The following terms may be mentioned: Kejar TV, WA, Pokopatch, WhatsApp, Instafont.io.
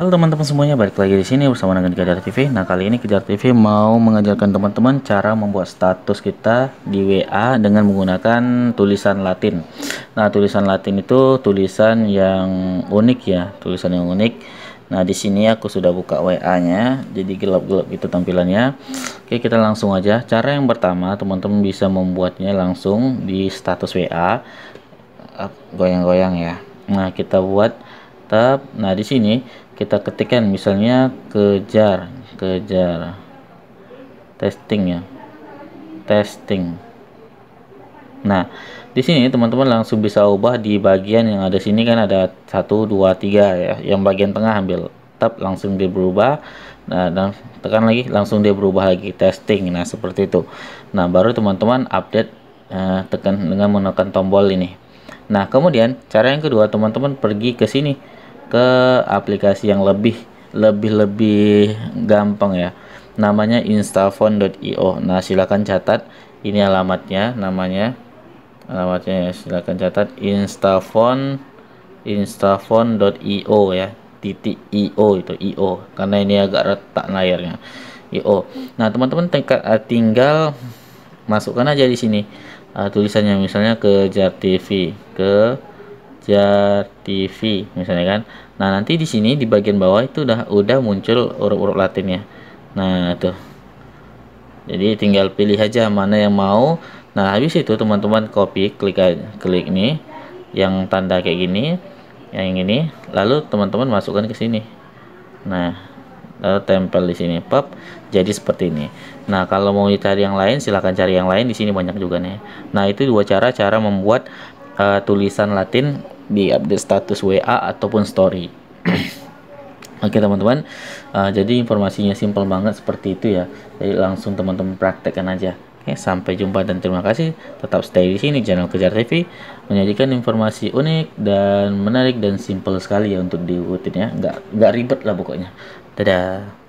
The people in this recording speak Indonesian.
Halo teman-teman semuanya, balik lagi di sini bersama dengan Kejar TV. Nah, kali ini Kejar TV mau mengajarkan teman-teman cara membuat status kita di WA dengan menggunakan tulisan Latin. Nah, tulisan Latin itu tulisan yang unik ya, tulisan yang unik. Nah, di sini aku sudah buka WA-nya, jadi gelap-gelap itu tampilannya. Oke, kita langsung aja. Cara yang pertama, teman-teman bisa membuatnya langsung di status WA. Goyang-goyang ya. Nah, kita buat tab. Nah, di sini kita ketikkan misalnya kejar testing ya, testing. Nah, di sini teman-teman langsung bisa ubah di bagian yang ada sini, kan ada 1, 2, 3 ya, yang bagian tengah ambil tab, langsung dia berubah. Nah, dan tekan lagi, langsung dia berubah lagi testing. Nah, seperti itu. Nah, baru teman-teman update tekan dengan menekan tombol ini. Nah, kemudian cara yang kedua, teman-teman pergi ke sini, ke aplikasi yang lebih gampang ya, namanya Instafont.io. nah, silakan catat ini alamatnya, alamatnya ya, silakan catat Instafont.io ya, titik io itu io karena ini agak retak layarnya, io. Nah, teman-teman tinggal masukkan aja di sini tulisannya, misalnya Kejar TV misalnya kan. Nah, nanti di sini di bagian bawah itu udah muncul huruf-huruf Latinnya. Nah, tuh. Jadi tinggal pilih aja mana yang mau. Nah, habis itu teman-teman copy, klik nih yang tanda kayak gini, yang ini, lalu teman-teman masukkan ke sini. Nah, lalu tempel di sini, pop. Jadi seperti ini. Nah, kalau mau dicari yang lain silahkan cari yang lain, di sini banyak juga nih. Nah, itu dua cara membuat tulisan Latin di update status WA ataupun story. Oke teman-teman, jadi informasinya simpel banget seperti itu ya. Jadi langsung teman-teman praktekkan aja. Oke, sampai jumpa dan terima kasih. Tetap stay di sini, channel Kejar TV menyajikan informasi unik dan menarik dan simpel sekali ya untuk diikutin ya. Nggak ribet lah pokoknya. Dadah.